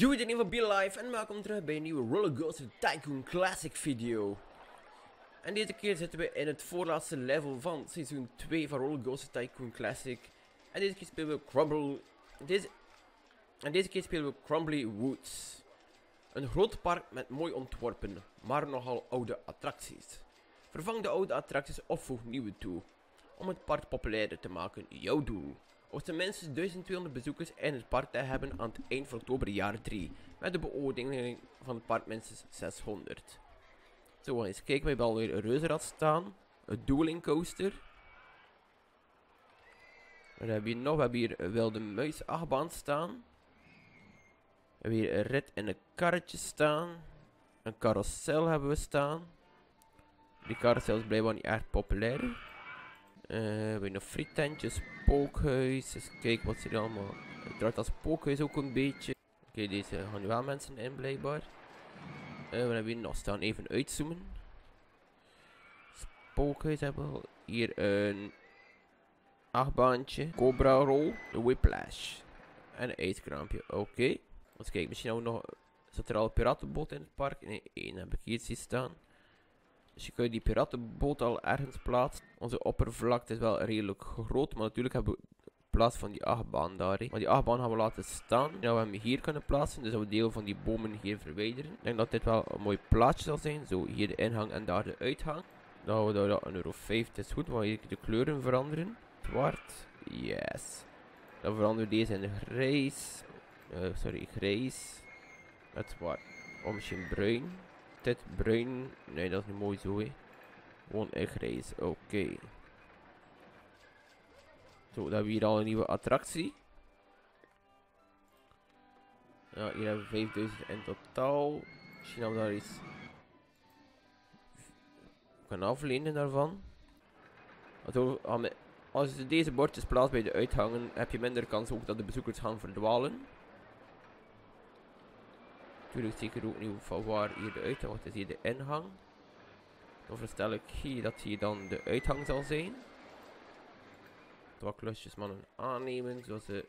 Yo iedereen van B Live en welkom terug bij een nieuwe Roller Ghost Tycoon Classic video. En deze keer zitten we in het voorlaatste level van seizoen 2 van Roller Ghost Tycoon Classic. En deze keer spelen we Crumbly Woods. Een groot park met mooi ontworpen, maar nogal oude attracties. Vervang de oude attracties of voeg nieuwe toe. Om het park populairder te maken, jouw doel. Of tenminste 1200 bezoekers in het park te hebben aan het eind van oktober jaar 3. Met de beoordeling van het park minstens 600. Zo, eens kijken, we hebben alweer een reuzenrad staan. Een dueling coaster. Wat hebben we hier nog? We hebben hier een wilde muisachtbaan staan. We hebben hier een rit in een karretje staan. Een carousel hebben we staan. Die carousel is blijkbaar niet erg populair. We hebben nog frietentjes, pookhuis, eens kijken wat ze hier allemaal... Het draait als pookhuis ook een beetje. Oké, deze gaan nu wel mensen in blijkbaar. We hebben hier nog staan, even uitzoomen. Spookhuis hebben we hier een achtbaantje, cobra roll, een whiplash en een ijskraampje, oké. Eens kijken, misschien hebben we nog... Zat er al een piratenboot in het park? Nee, één heb ik hier zien staan. Dus je kunt die piratenboot al ergens plaatsen. Onze oppervlakte is wel redelijk groot. Maar natuurlijk hebben we plaats van die achtbaan daar. Maar die achtbaan gaan we laten staan. Nou, we hem hier kunnen plaatsen. Dus dat we deel van die bomen hier verwijderen. Ik denk dat dit wel een mooi plaatsje zal zijn. Zo, hier de ingang en daar de uitgang. Dan houden we daar €1,50. Is goed, maar hier de kleuren veranderen. Zwart. Yes. Dan veranderen we deze in grijs. Grijs. Met zwart. Of misschien bruin. Dit bruin, nee dat is niet mooi zo, hè. Gewoon echt grijs, oké. Zo, dan hebben we hier al een nieuwe attractie. Ja, hier hebben we 5000 in totaal. Misschien hebben we daar iets kan aflenen daarvan. Als je deze bordjes plaatst bij de uitgangen, heb je minder kans ook dat de bezoekers gaan verdwalen. Natuurlijk zeker ook niet van waar hier de uitgang, want het is hier de ingang. Dan verstel ik hier dat hier dan de uitgang zal zijn. Wat klusjes mannen aannemen, zodat ze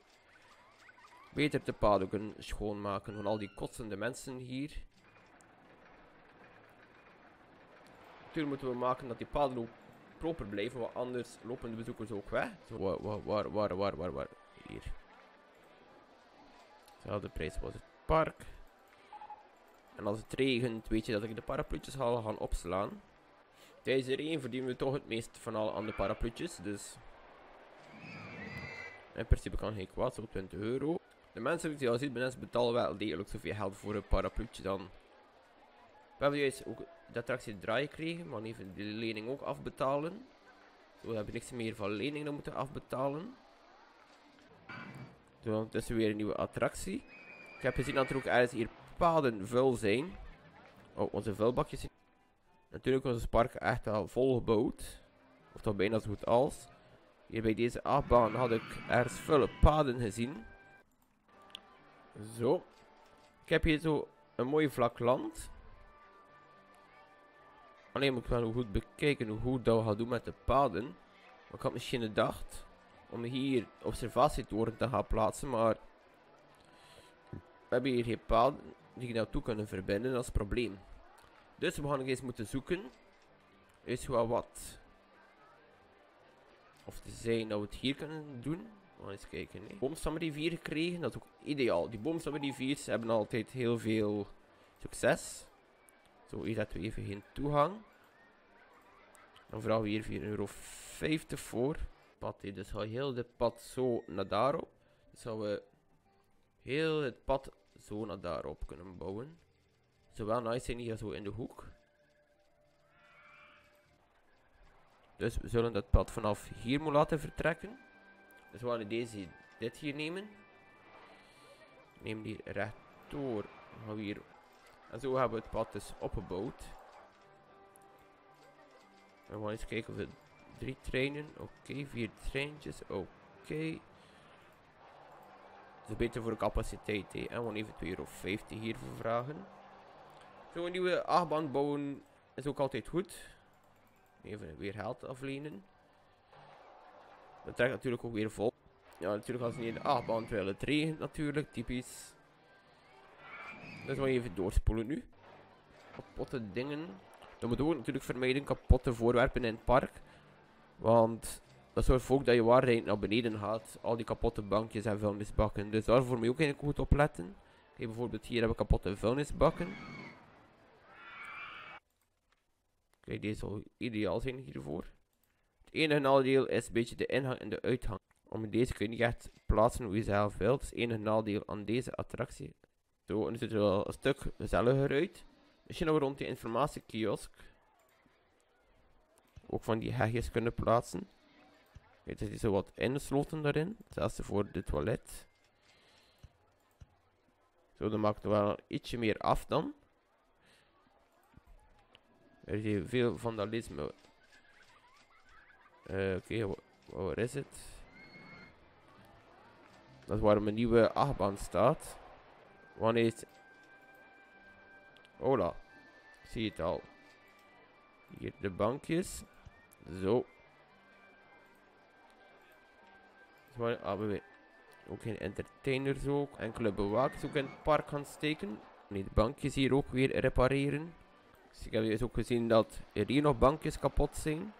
beter de paden kunnen schoonmaken van al die kotsende mensen hier. Natuurlijk moeten we maken dat die paden ook proper blijven, want anders lopen de bezoekers ook weg. Zo, waar? Hier. Zelfde prijs was het park. En als het regent, weet je dat ik de parapluutjes al ga opslaan. Tijdens de regen verdienen we toch het meest van al aan de parapluutjes, dus... In principe kan geen kwaad, zo €20. De mensen die je al ziet, mensen betalen wel degelijk zoveel geld voor een parapluutje dan. We hebben juist ook de attractie draai gekregen, maar even de lening ook afbetalen. Zo heb je niks meer van lening dan moeten afbetalen. Zo, het is weer een nieuwe attractie. Ik heb gezien dat er ook ergens hier... paden vuil zijn. Oh, onze vuilbakjes zijn. Natuurlijk is ons park echt wel volgebouwd. Of toch bijna zo goed als. Hier bij deze achtbaan had ik ergens vuile paden gezien. Zo. Ik heb hier zo een mooi vlak land. Alleen moet ik wel goed bekijken hoe dat we gaan doen met de paden. Maar ik had misschien gedacht om hier observatietoren te gaan plaatsen, maar... We hebben hier geen paden die naartoe kunnen verbinden, dat is het probleem. Dus we gaan nog eens moeten zoeken. Is wel wat. Of te zijn dat we het hier kunnen doen. We gaan eens kijken. Nee. Boomstamrivier gekregen, dat is ook ideaal. Die boomstamriviers hebben altijd heel veel succes. Zo, hier zetten we even geen toegang. Dan vragen we hier €4,50 voor. Pad hier, dus ga heel dit pad zo naar daarop. Dus gaan we heel het pad zo naar daarop kunnen bouwen. Zowel nice zijn hier zo in de hoek. Dus we zullen dat pad vanaf hier moeten laten vertrekken. Dus we gaan deze, dit hier nemen. Neem die rechtdoor. Gaan we hier. En zo hebben we het pad dus opgebouwd. En we gaan eens kijken of we 3 treinen. Oké, 4 treintjes. Oké. Dat is beter voor de capaciteit, hè. En gewoon even €2,50 hiervoor vragen. Zo'n nieuwe achtbaan bouwen is ook altijd goed. Even weer geld aflenen. Dat trekt natuurlijk ook weer vol. Ja, natuurlijk als het niet in de achtbaan terwijl het regent natuurlijk, typisch. Dat wil je even doorspoelen nu. Kapotte dingen. Dat moeten we ook natuurlijk vermijden. Kapotte voorwerpen in het park. Want dat zorgt ook dat je waarheid naar beneden gaat. Al die kapotte bankjes en vuilnisbakken. Dus daarvoor moet je ook eigenlijk goed opletten. Kijk, bijvoorbeeld hier hebben we kapotte vuilnisbakken. Kijk, deze zal ideaal zijn hiervoor. Het enige nadeel is een beetje de ingang en de uitgang. Om deze kun je niet echt plaatsen hoe je zelf wilt. Dat is het enige nadeel aan deze attractie. Zo, en het ziet er wel een stuk gezelliger uit. Misschien nog rond die informatiekiosk. Ook van die hegjes kunnen plaatsen. Kijk, er zit zo wat insloten daarin. Zelfs voor de toilet. Zo, dat maakt er wel ietsje meer af dan. Er is hier veel vandalisme. Oké, waar is het? Dat is waar mijn nieuwe achtbaan staat. Wanneer is... Hola. Ik zie het al. Hier de bankjes. Zo. Ah, we weten. Ook geen entertainers ook. Enkele bewakers ook in het park gaan steken. Nee, de bankjes hier ook weer repareren. Dus ik heb dus ook gezien dat er hier nog bankjes kapot zijn.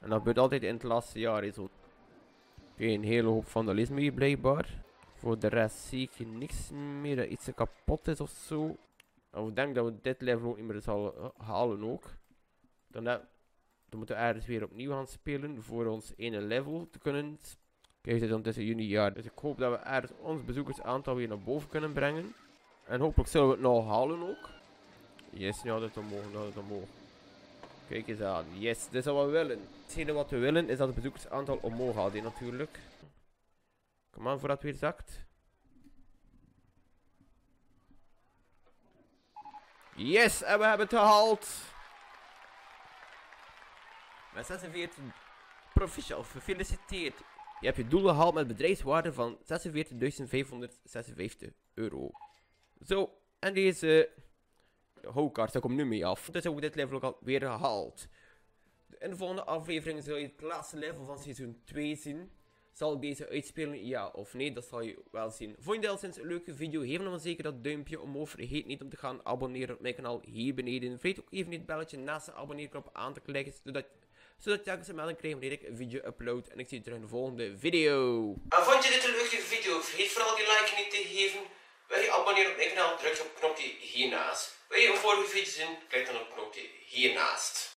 En dat gebeurt altijd in het laatste jaar. Is ook een hele hoop vandalisme hier blijkbaar. Voor de rest zie ik niks meer dat iets kapot is of zo. En ik denk dat we dit level ook niet meer zullen halen ook. Dan moeten we ergens weer opnieuw gaan spelen voor ons ene level te kunnen. Kijk, dit is ondertussen juni. Dus ik hoop dat we ergens ons bezoekersaantal weer naar boven kunnen brengen. En hopelijk zullen we het nou halen ook. Yes, nu had het omhoog, nu had het omhoog. Kijk eens aan, yes, dit is wat we willen. Hetgene wat we willen is dat het bezoekersaantal omhoog gaat, natuurlijk. Kom aan, voordat het weer zakt. Yes, en we hebben het gehaald. Met 46 proficiat, gefeliciteerd. Je hebt je doel gehaald met bedrijfswaarde van €46.556. Zo, en deze... Ho-kaart, daar komt nu mee af. Dus ook dit level ook alweer gehaald. In de volgende aflevering zul je het laatste level van seizoen 2 zien. Zal ik deze uitspelen, ja of nee? Dat zal je wel zien. Vond je dit al sinds een leuke video? Geef dan zeker dat duimpje omhoog. Vergeet niet om te gaan abonneren op mijn kanaal hier beneden. Vergeet ook even het belletje naast de abonneerknop aan te klikken. Zodat je telkens een melding krijgt wanneer ik een video upload. En ik zie je terug in de volgende video. En vond je dit een leuke video? Vergeet vooral die like niet te geven. Wil je abonneren op mijn kanaal? Druk op het knopje hiernaast. Wil je een vorige video zien? Klik dan op het knopje hiernaast.